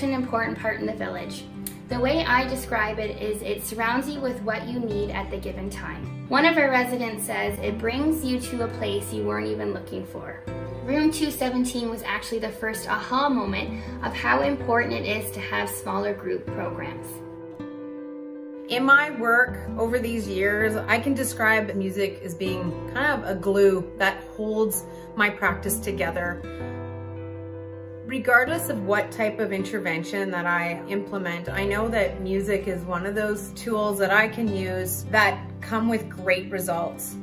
such an important part in the village. The way I describe it is it surrounds you with what you need at the given time. One of our residents says it brings you to a place you weren't even looking for. Room 217 was actually the first aha moment of how important it is to have smaller group programs. In my work over these years, I can describe music as being kind of a glue that holds my practice together. Regardless of what type of intervention that I implement, I know that music is one of those tools that I can use that come with great results.